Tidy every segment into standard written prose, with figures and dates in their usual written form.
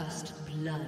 First blood.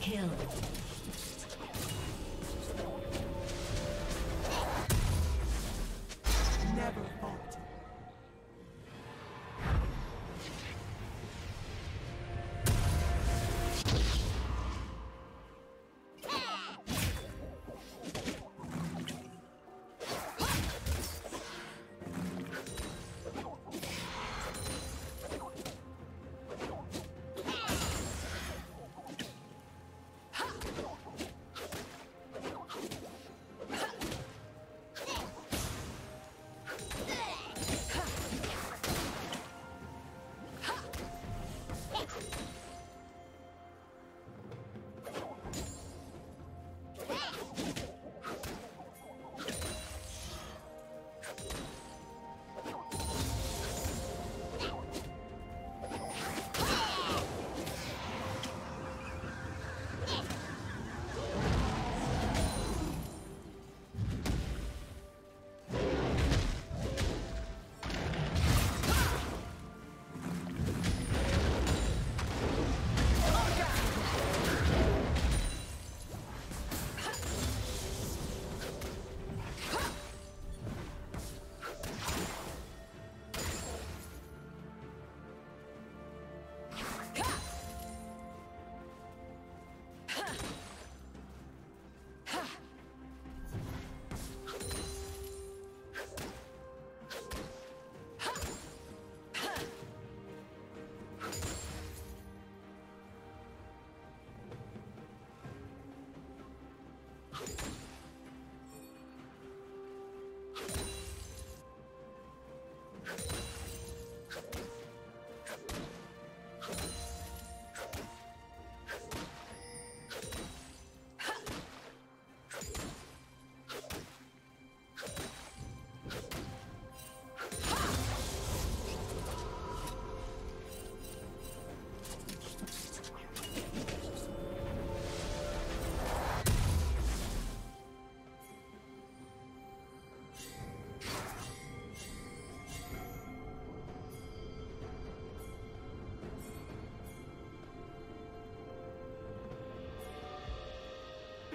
Kill.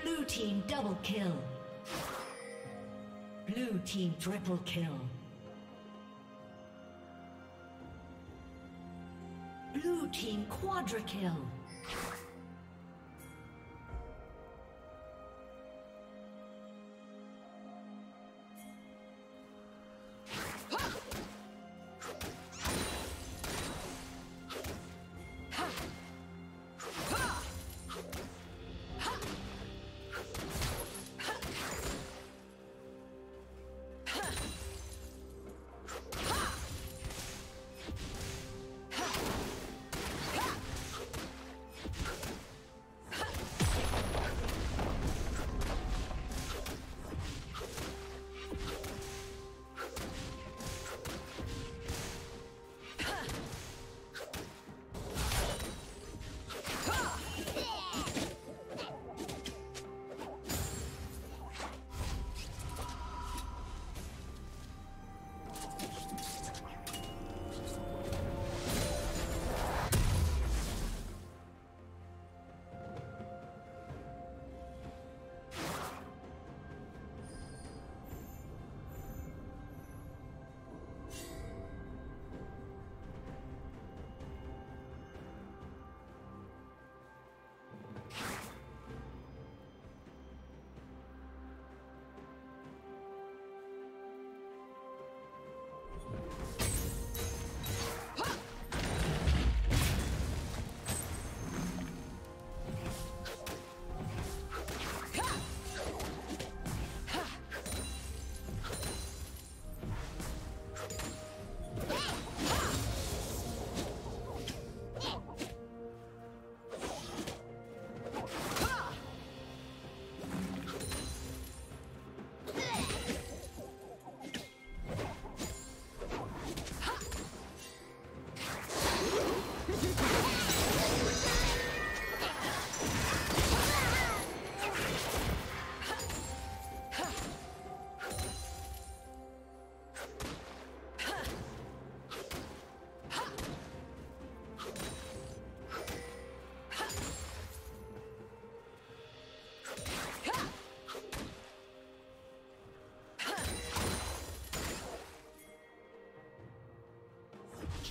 Blue team double kill. Blue team triple kill. Blue team quadra kill. Ha!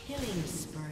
Killing spree.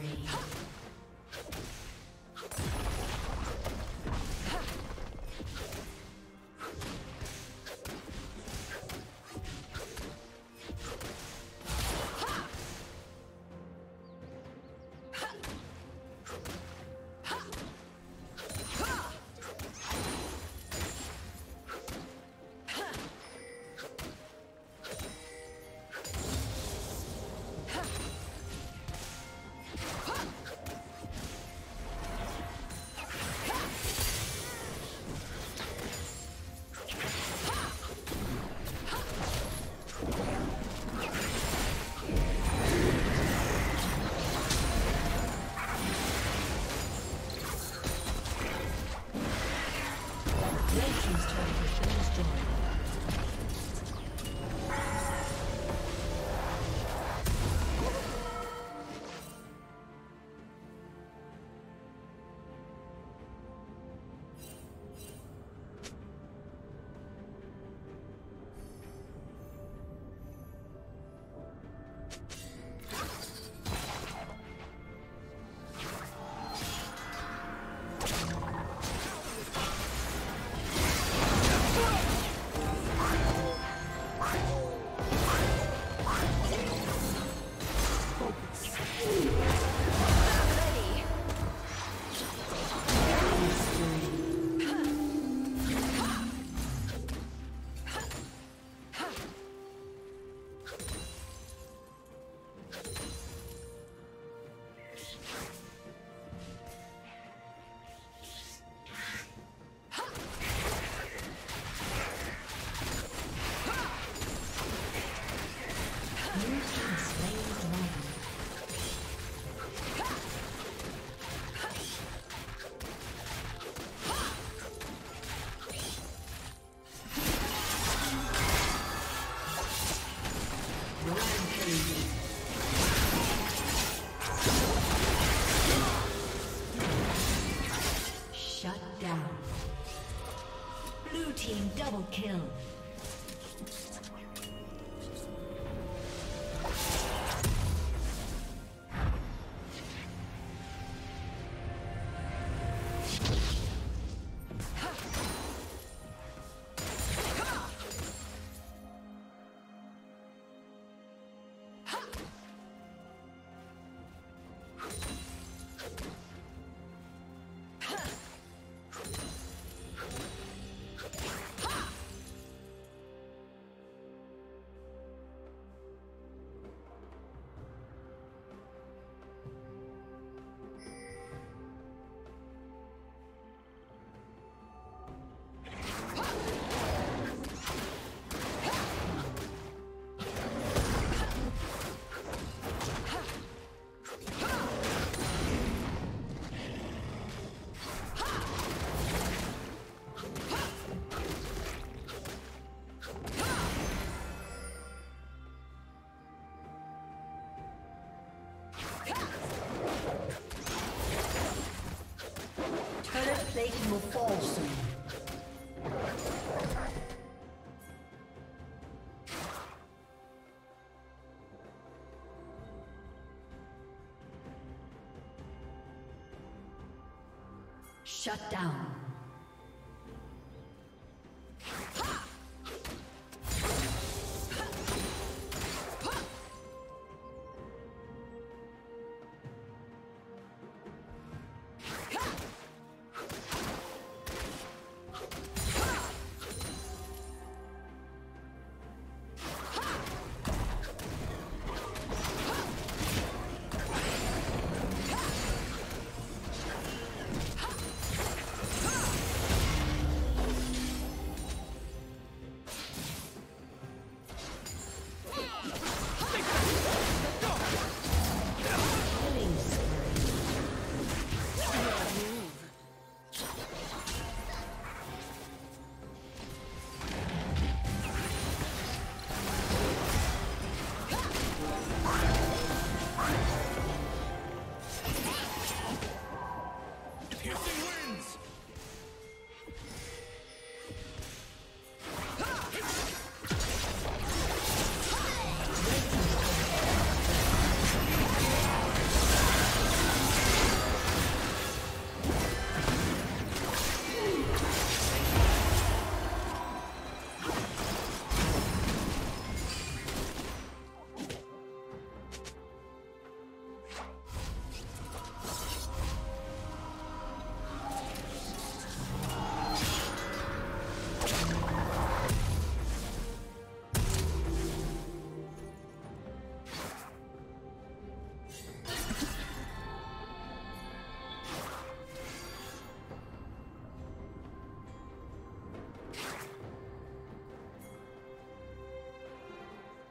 Double kill. Plating will fall soon. Shut down.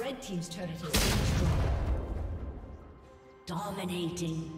Red team's turret has been destroyed. Dominating.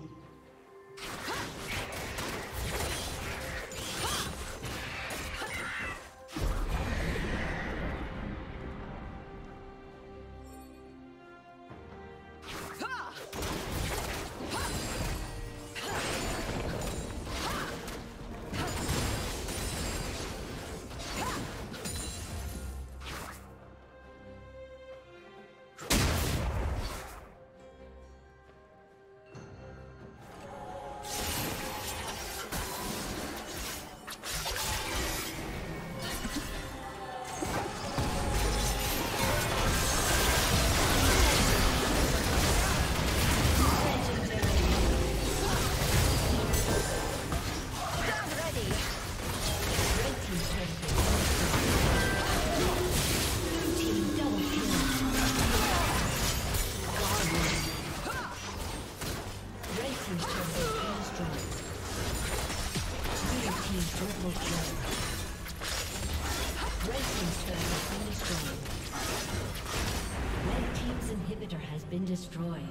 been destroyed.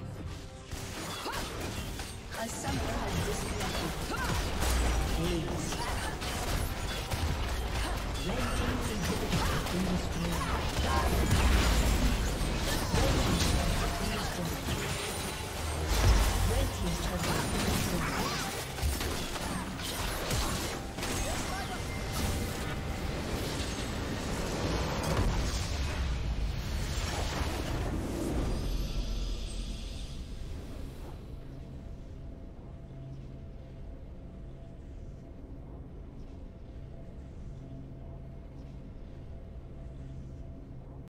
A summoner has disconnected. Ace. Red team's inhibitor has been destroyed.